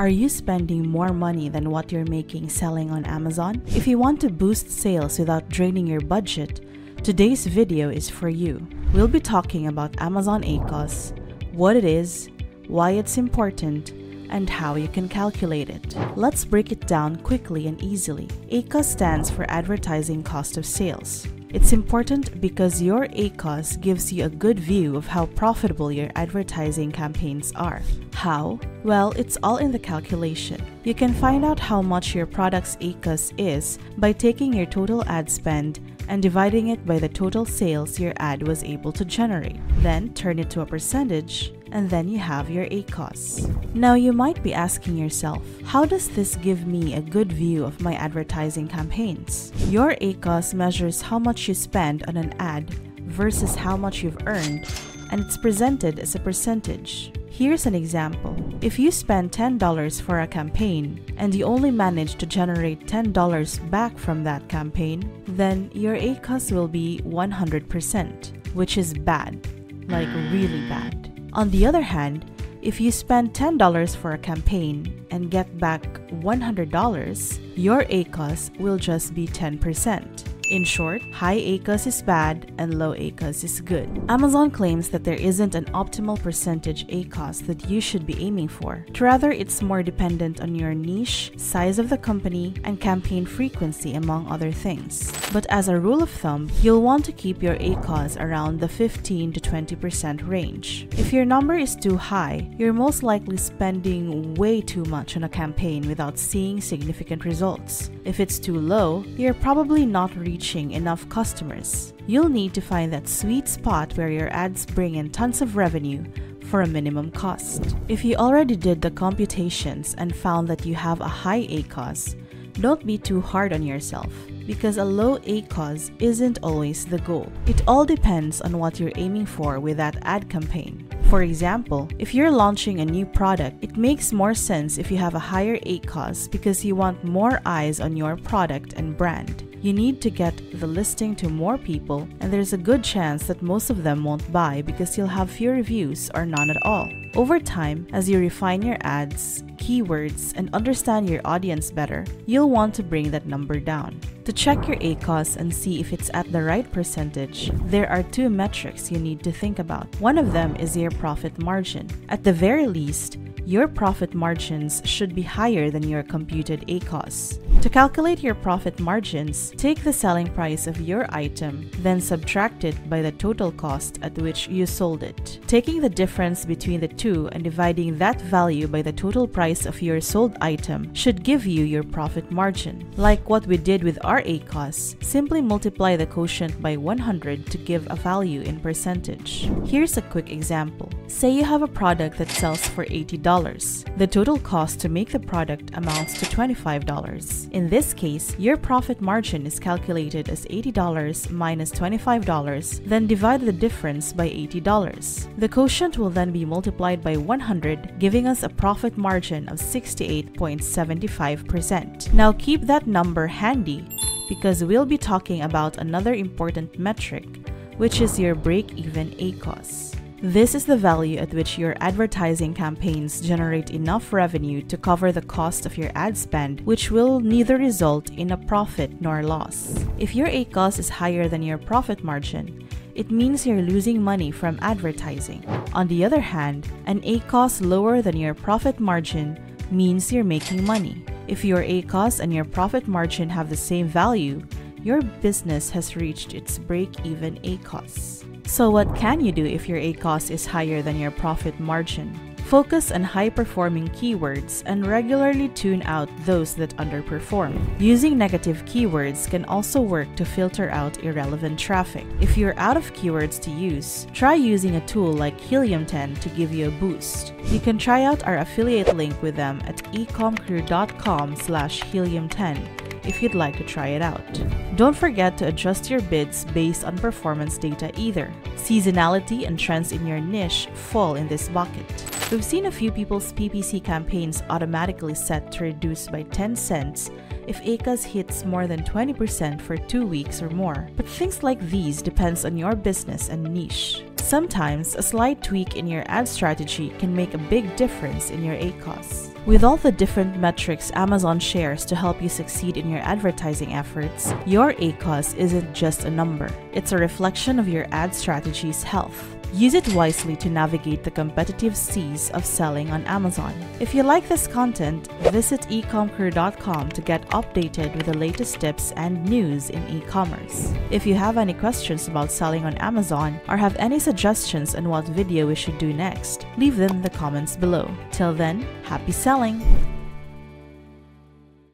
Are you spending more money than what you're making selling on Amazon? If you want to boost sales without draining your budget, today's video is for you. We'll be talking about Amazon ACOS, what it is, why it's important, and how you can calculate it. Let's break it down quickly and easily. ACOS stands for Advertising Cost of Sales. It's important because your ACOS gives you a good view of how profitable your advertising campaigns are. How? Well, it's all in the calculation. You can find out how much your product's ACOS is by taking your total ad spend and dividing it by the total sales your ad was able to generate. Then turn it to a percentage, and then you have your ACOS. Now you might be asking yourself, how does this give me a good view of my advertising campaigns? Your ACOS measures how much you spend on an ad versus how much you've earned, and it's presented as a percentage. Here's an example. If you spend $10 for a campaign and you only manage to generate $10 back from that campaign, then your ACOS will be 100%, which is bad, like really bad. On the other hand, if you spend $10 for a campaign and get back $100, your ACOS will just be 10%. In short, high ACOS is bad and low ACOS is good. Amazon claims that there isn't an optimal percentage ACOS that you should be aiming for. Rather, it's more dependent on your niche, size of the company, and campaign frequency, among other things. But as a rule of thumb, you'll want to keep your ACOS around the 15 to 20% range. If your number is too high, you're most likely spending way too much on a campaign without seeing significant results. If it's too low, you're probably not reaching enough customers. You'll need to find that sweet spot where your ads bring in tons of revenue for a minimum cost. If you already did the computations and found that you have a high ACOS, don't be too hard on yourself, because a low ACOS isn't always the goal. It all depends on what you're aiming for with that ad campaign. For example, if you're launching a new product, it makes more sense if you have a higher ACOS because you want more eyes on your product and brand. You need to get the listing to more people, and there's a good chance that most of them won't buy because you'll have few reviews or none at all. Over time, as you refine your ads, keywords, and understand your audience better, you'll want to bring that number down. To check your ACOS and see if it's at the right percentage, there are two metrics you need to think about. One of them is your profit margin. At the very least, your profit margins should be higher than your computed ACOS. To calculate your profit margins, take the selling price of your item, then subtract it by the total cost at which you sold it. Taking the difference between the two and dividing that value by the total price of your sold item should give you your profit margin. Like what we did with our ACOS, simply multiply the quotient by 100 to give a value in percentage. Here's a quick example. Say you have a product that sells for $80. The total cost to make the product amounts to $25. In this case, your profit margin is calculated as $80 minus $25, then divide the difference by $80. The quotient will then be multiplied by 100, giving us a profit margin of 68.75%. Now keep that number handy because we'll be talking about another important metric, which is your break-even ACOS. This is the value at which your advertising campaigns generate enough revenue to cover the cost of your ad spend, which will neither result in a profit nor loss. If your ACOS is higher than your profit margin, it means you're losing money from advertising. On the other hand, an ACOS lower than your profit margin means you're making money. If your ACOS and your profit margin have the same value, your business has reached its break-even ACOS. So what can you do if your ACOS is higher than your profit margin? Focus on high-performing keywords and regularly tune out those that underperform. Using negative keywords can also work to filter out irrelevant traffic. If you're out of keywords to use, try using a tool like Helium 10 to give you a boost. You can try out our affiliate link with them at ecomcrew.com/helium10. if you'd like to try it out. Don't forget to adjust your bids based on performance data either. Seasonality and trends in your niche fall in this bucket. We've seen a few people's PPC campaigns automatically set to reduce by 10 cents if ACOS hits more than 20% for 2 weeks or more. But things like these depends on your business and niche. Sometimes, a slight tweak in your ad strategy can make a big difference in your ACOS. With all the different metrics Amazon shares to help you succeed in your advertising efforts, your ACOS isn't just a number. It's a reflection of your ad strategy's health. Use it wisely to navigate the competitive seas of selling on Amazon. If you like this content, visit ecomcrew.com to get updated with the latest tips and news in e-commerce. If you have any questions about selling on Amazon or have any suggestions on what video we should do next, leave them in the comments below. Till then, happy selling!